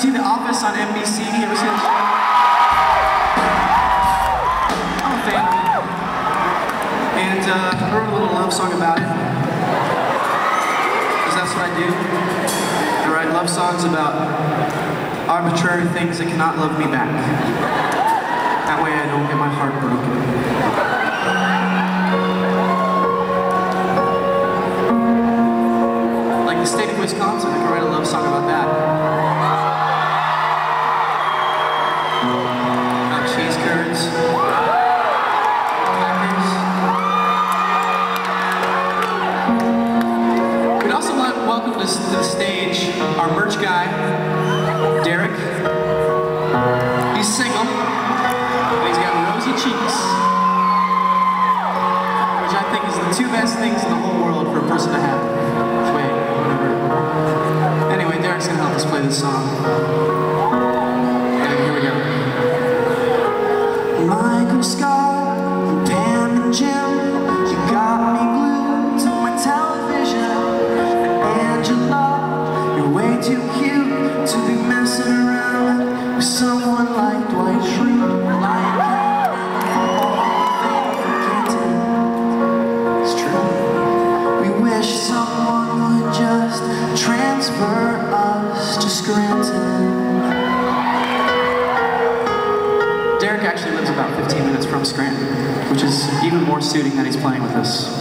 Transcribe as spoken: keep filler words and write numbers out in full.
see The Office on N B C? You ever seen the show? I'm a fan. And uh, I wrote a little love song about it. Because that's what I do. I write love songs about arbitrary things that cannot love me back. That way I don't get my heart broken. The state of Wisconsin, I can write a love song about that. About cheese curds. Crackers. We'd also like to welcome to the stage our merch guy, Derek. He's single, and he's got rosy cheeks. Which I think is the two best things in the whole world for a person to have. Derek's gonna help us play this song. Okay, here we go. Michael, Scott, Dan, and Jim, you got me glued to my television. And Angela, you're way too cute to be messing around with someone like Dwight Shrewd. Like it's true. We wish someone would just transfer. Derek actually lives about fifteen minutes from Scranton, which is even more suiting that he's playing with us.